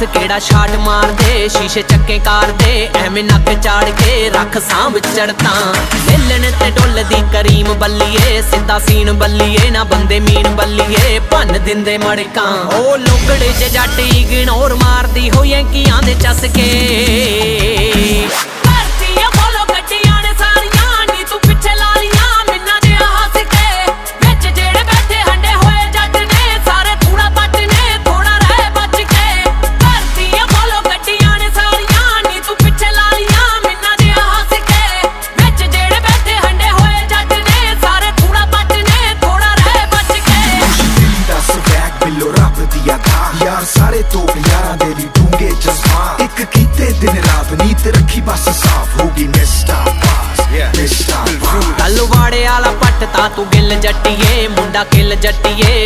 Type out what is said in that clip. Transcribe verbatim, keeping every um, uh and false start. दस केड़ा शाट मार दे, शीशे चक्के कार दे, ऐवें नक चाड़ के रख सांभ चढ़ता। मिलन ते डोल दी करीम बल्लिए, सिद्धा सीन बल्लिए ना बंदे मीन बल्लिए, भन दिंदे मड़का। ओ लोकड़े जे जट इग्नोर मारदी हो यंकियां दे चसके। सारे तो यारा देरी डूंगे जज्बा, एक कीते दिन रात नीत रखी बस साफ होगी मिस्टर पास मिस्टर पास। तलवाड़े आला पट्टा तू गिल जट्टिए, मुंडा किल जट्टिए,